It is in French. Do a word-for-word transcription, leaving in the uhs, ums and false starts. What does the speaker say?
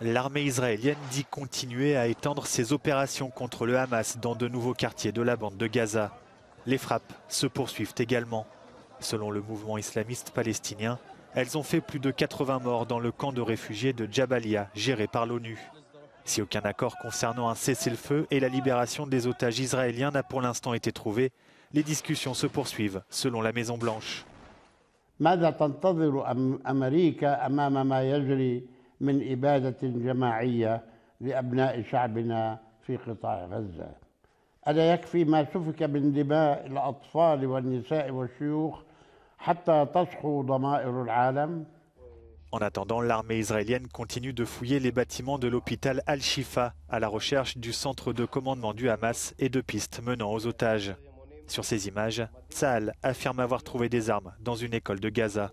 L'armée israélienne dit continuer à étendre ses opérations contre le Hamas dans de nouveaux quartiers de la bande de Gaza. Les frappes se poursuivent également. Selon le mouvement islamiste palestinien, elles ont fait plus de quatre-vingts morts dans le camp de réfugiés de Jabalia, géré par l'ONU. Si aucun accord concernant un cessez-le-feu et la libération des otages israéliens n'a pour l'instant été trouvé, les discussions se poursuivent, selon la Maison-Blanche. من إبادة جماعية لأبناء شعبنا في قطاع غزة. ألا يكفي ما سفك من دماء الأطفال والنساء والشيوخ حتى تصحو ضمائر العالم؟ En attendant, l'armée israélienne continue de fouiller les bâtiments de l'hôpital Al-Shifa à la recherche du centre de commandement du Hamas et de pistes menant aux otages. Sur ces images, Tsahal affirme avoir trouvé des armes dans une école de Gaza.